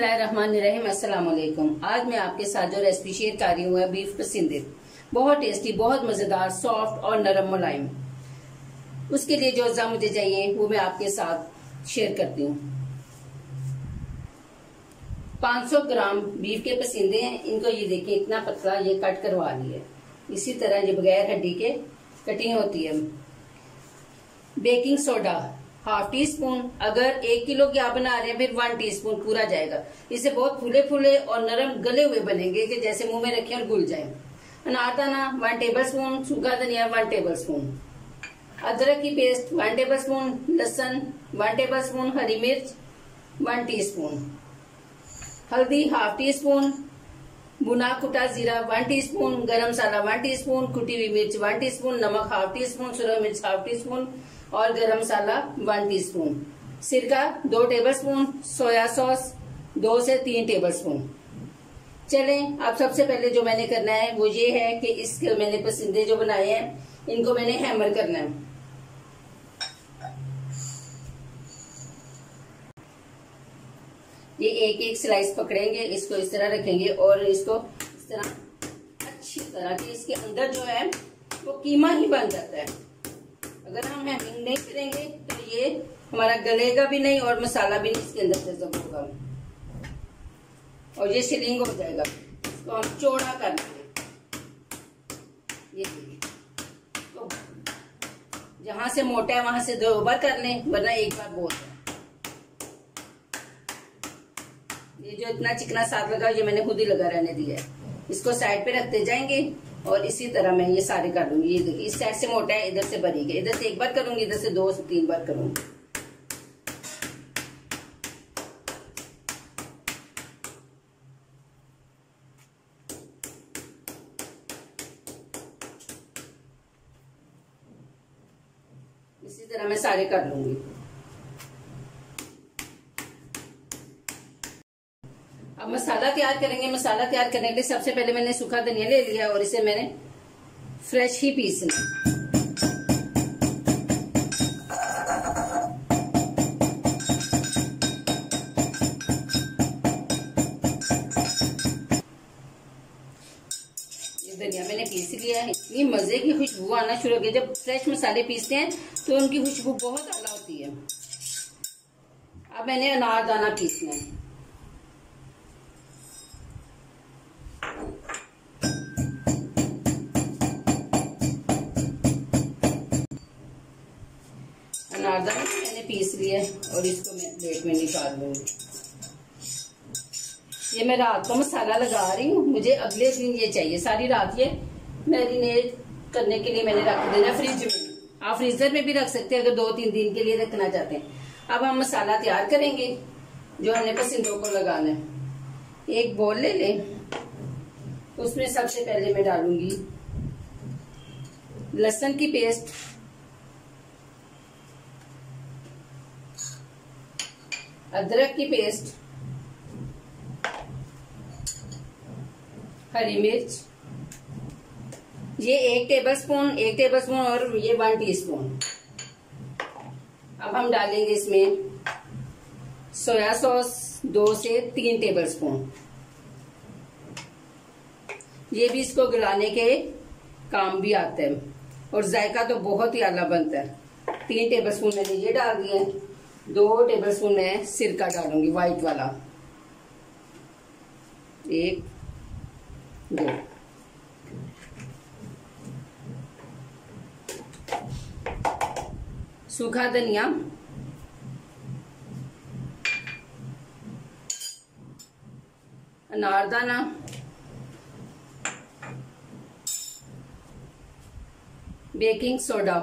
बिस्मिल्लाहिर्रहमानिर्रहीम, अस्सलामुअलैकुम। आज मैं आपके साथ जो रेसिपी शेयर कर रही हूँ बीफ पसंदे, बहुत टेस्टी, बहुत मजेदार, सॉफ्ट और नरम मुलायम। उसके लिए जो अज्जा मुझे चाहिए वो मैं आपके साथ शेयर करती हूँ। 500 ग्राम बीफ के पसंदे हैं, इनको ये देखिए इतना पतला ये कट करवा लिए। इसी तरह ये बगैर हड्डी के कटिंग होती है। Baking soda half teaspoon, अगर 1 किलो की आप बना रहे हैं फिर 1 टीस्पून पूरा जाएगा। इससे बहुत फूले फूले और नरम गले हुए बनेंगे कि जैसे मुंह में रखें और घुल जाए। अनारदाना 1 टेबलस्पून, सूखा धनिया 1 टेबलस्पून, अदरक की पेस्ट 1 टेबलस्पून, लहसुन 1 टेबलस्पून, हरी मिर्च 1 टीस्पून, हल्दी हाफ टी स्पून, भुना कुटा जीरा 1 टीस्पून, गरम मसाला 1 टीस्पून, कुटी हुई मिर्च 1 टीस्पून, नमक हाफ टी स्पून, सूरज मिर्च हाफ टी स्पून और गरम मसाला 1 टीस्पून, सिरका 2 टेबलस्पून, सोया सॉस 2 से 3 टेबलस्पून। चलें, अब सबसे पहले जो मैंने करना है वो ये है कि इसके मैंने पसंदे जो बनाए हैं इनको मैंने हैमर करना है। ये एक एक स्लाइस पकड़ेंगे, इसको इस तरह रखेंगे और इसको इस तरह अच्छी तरह के इसके अंदर जो है वो कीमा ही बन जाता है। अगर हम हैमिंग नहीं करेंगे तो ये हमारा गलेगा भी नहीं और मसाला भी नहीं इसके अंदर से जब होगा और ये शिलिंग हो जाएगा। इसको हम चौड़ा कर लेंगे, ये तो जहाँ से मोटा है वहां से 2 बार कर लें, वरना 1 बार बहुत है। ये जो इतना चिकना साथ लगा ये मैंने खुद ही लगा रहने दिया है। इसको साइड पे रखते जाएंगे और इसी तरह मैं ये सारे कर लूंगी। ये देखिए इस साइड से मोटा है, इधर से भरी गई, इधर से 1 बार करूंगी, इधर से 2 से 3 बार करूंगी। इसी तरह मैं सारे कर लूंगी। अब मसाला तैयार करेंगे। मसाला तैयार करने के लिए सबसे पहले मैंने सूखा धनिया ले लिया और इसे मैंने फ्रेश ही पीसना। ये धनिया मैंने पीस लिया है। इतनी मजे की खुशबू आना शुरू हो गई। जब फ्रेश मसाले पीसते हैं तो उनकी खुशबू बहुत आला होती है। अब मैंने अनारदाना पीसना है। अनारदाना मैंने पीस लिया और इसको मैं प्लेट में निकाल लूंगी। ये मैं रात को मसाला लगा रही हूँ, मुझे अगले दिन ये चाहिए। सारी रात ये मैरिनेट करने के लिए मैंने रख देना फ्रिज में। आप फ्रीजर में भी रख सकते हैं अगर 2-3 दिन के लिए रखना चाहते हैं। अब हम मसाला तैयार करेंगे जो हमने पसंदों को लगाना है। एक बोल ले लें, उसमें सबसे पहले मैं डालूंगी लहसुन की पेस्ट, अदरक की पेस्ट, हरी मिर्च ये 1 टेबलस्पून, 1 टेबलस्पून और ये 1 टीस्पून। अब हम डालेंगे इसमें सोया सॉस 2 से 3 टेबलस्पून। ये भी इसको गलाने के काम भी आता है और जायका तो बहुत ही आला बनता है। 3 टेबलस्पून मैंने ये डाल दिए। 2 टेबलस्पून मैं सिरका डालूंगी, व्हाइट वाला। 1, 2 सूखा धनिया, अनारदाना, बेकिंग सोडा,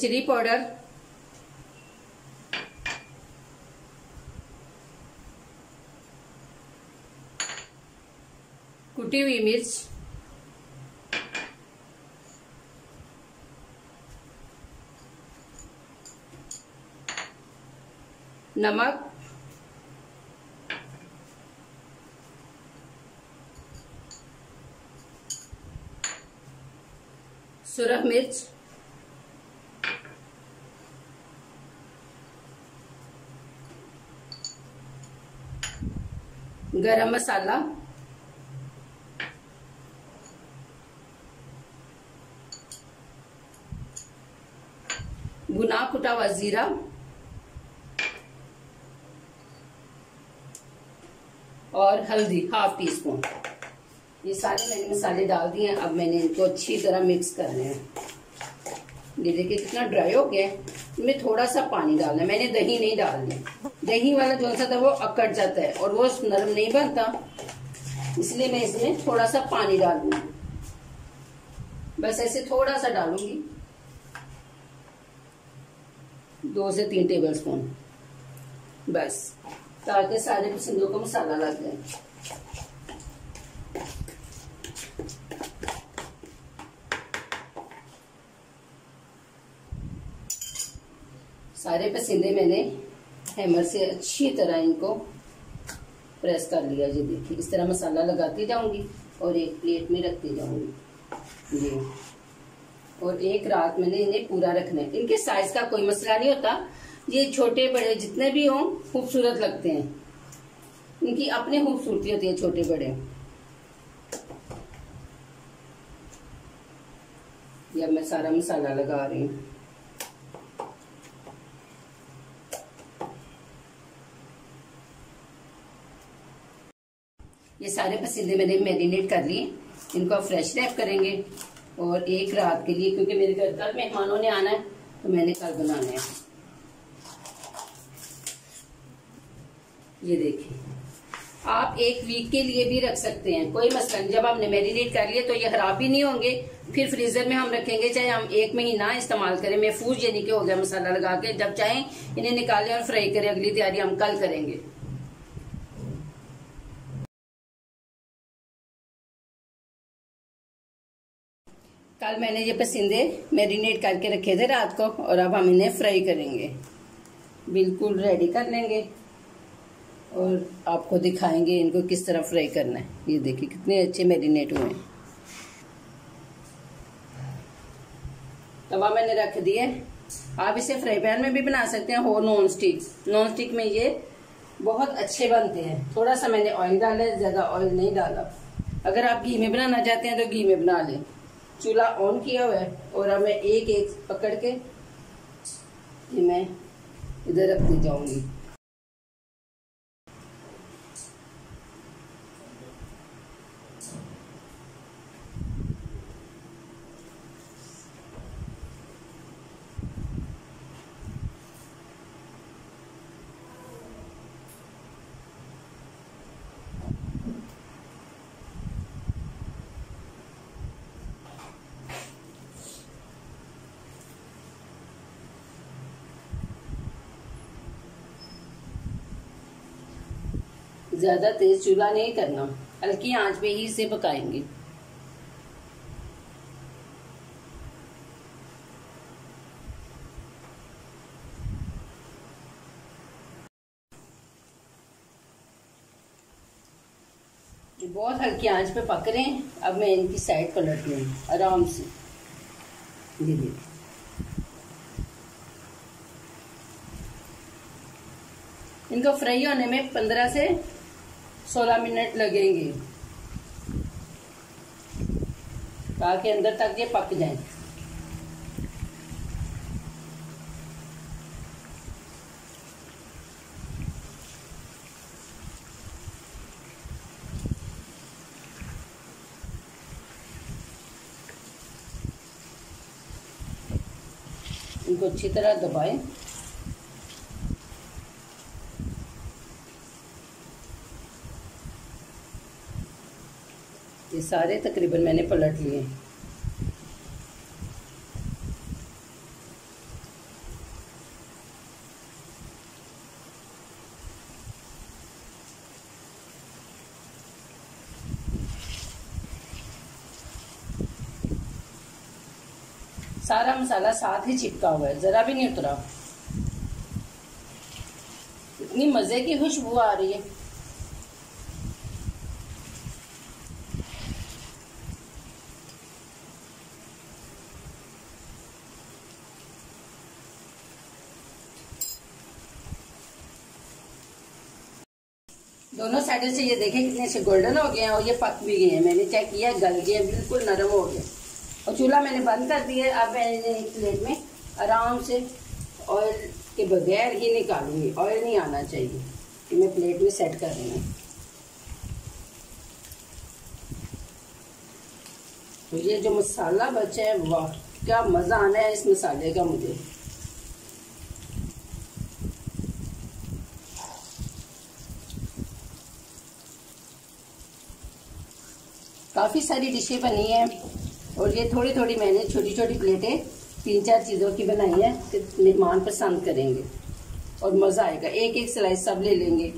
चिली पाउडर, कुटी हुई मिर्च, नमक, सुरख मिर्च, गरम मसाला, भुना कुटा हुआ जीरा, और हल्दी हाफ टी स्पून। ये सारे मैंने मसाले डाल दिए हैं। अब मैंने इनको अच्छी तरह मिक्स करना है। ये देखिए कितना ड्राई हो गया है। इसमें थोड़ा सा पानी डालना है, मैंने दही नहीं डालना। दही वाला जो सा था वो अकड़ जाता है और वो नरम नहीं बनता, इसलिए मैं इसमें थोड़ा सा पानी डालूंगी। बस ऐसे थोड़ा सा डालूंगी, 2 से 3 टेबल स्पून, बस, ताकि सारे पसंदों का मसाला लग जाए। सारे पसंदे मैंने हैमर से अच्छी तरह इनको प्रेस कर लिया। ये देखिए इस तरह मसाला लगाती जाऊंगी और एक प्लेट में रखती जाऊंगी जी। और एक रात मैंने इन्हें पूरा रखना है। इनके साइज का कोई मसला नहीं होता, ये छोटे बड़े जितने भी हों खूबसूरत लगते हैं, इनकी अपनी खूबसूरती होती है छोटे बड़े। या मैं सारा मसाला लगा रही हूँ। ये सारे पसीने मैंने मैरिनेट कर लिए, इनको फ्रेश रैप करेंगे और एक रात के लिए, क्योंकि मेरे घर कल मेहमानों ने आना है तो मैंने कल बनाना है। ये देखिए आप एक वीक के लिए भी रख सकते हैं, कोई मसला नहीं। जब आपने मैरिनेट कर लिए तो ये खराब भी नहीं होंगे, फिर फ्रीजर में हम रखेंगे, चाहे हम 1 महीना इस्तेमाल करें। महफूज यानी कि हो गया मसाला लगा के, जब चाहे इन्हें निकालें और फ्राई करें। अगली तैयारी हम कल करेंगे। कल मैंने ये पसंदे मैरिनेट करके रखे थे रात को, और अब हम इन्हें फ्राई करेंगे, बिल्कुल रेडी कर लेंगे और आपको दिखाएंगे इनको किस तरह फ्राई करना है। ये देखिए कितने अच्छे मैरिनेट हुए हैं। तवा मैंने रख दिया। आप इसे फ्राई पैन में भी बना सकते हैं, हो नॉन स्टिक। नॉन स्टिक में ये बहुत अच्छे बनते हैं। थोड़ा सा मैंने ऑयल डाला है, ज़्यादा ऑयल नहीं डाला। अगर आप घी में बनाना चाहते हैं तो घी में बना लें। चूल्हा ऑन किया हुआ है और अब मैं एक एक पकड़ के ये मैं इधर रखती जाऊंगी। ज्यादा तेज चूल्हा नहीं करना, हल्की आंच पे ही इसे पकाएंगे। जो बहुत हल्की आंच पे पक रहे हैं। अब मैं इनकी साइड पलट रही हूँ आराम से। ये देखिए इनको फ्राई होने में 15 से 16 मिनट लगेंगे, ताकि अंदर तक ये पक जाए। इनको अच्छी तरह दबाएं। ये सारे तकरीबन मैंने पलट लिए। सारा मसाला साथ ही चिपका हुआ है, जरा भी नहीं उतरा। इतनी मजे की खुशबू आ रही है। दोनों साइडों से ये देखें कितने से गोल्डन हो गए हैं और ये पक भी गए हैं। मैंने चेक किया, गल गए, बिल्कुल नरम हो गए। और चूल्हा मैंने बंद कर दिया। अब मैंने एक प्लेट में आराम से ऑयल के बगैर ही निकालूंगी। ऑयल नहीं आना चाहिए कि मैं प्लेट में सेट कर रही हूँ। तो ये जो मसाला बचा है, वाह क्या मज़ा आना है इस मसाले का मुझे। काफ़ी सारी डिशें बनी हैं और ये थोड़ी थोड़ी मैंने छोटी छोटी प्लेटें 3-4 चीज़ों की बनाई है कि मेहमान पसंद करेंगे और मज़ा आएगा। एक एक स्लाइस सब ले लेंगे।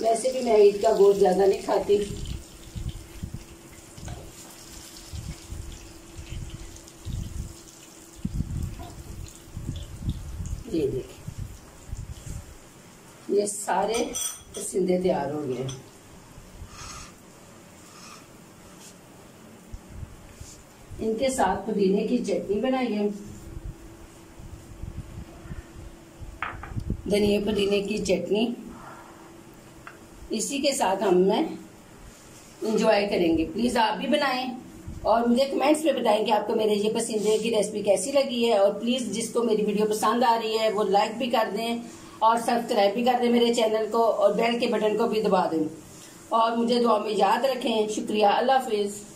वैसे भी मैं ईद का गोश्त ज़्यादा नहीं खाती। ये देखिए, ये सारे पसंदे तैयार हो गए। इनके साथ पुदीने की चटनी बनाई है। धनिया पुदीने की चटनी इसी के साथ हमें इंजॉय करेंगे। प्लीज़ आप भी बनाएं और मुझे कमेंट्स में बताएं कि आपको मेरे ये पसंदीदा की रेसिपी कैसी लगी है। और प्लीज़ जिसको मेरी वीडियो पसंद आ रही है वो लाइक भी कर दें और सब्सक्राइब भी कर दें मेरे चैनल को और बेल के बटन को भी दबा दें। और मुझे दुआ में याद रखें। शुक्रिया। अल्लाह हाफिज़।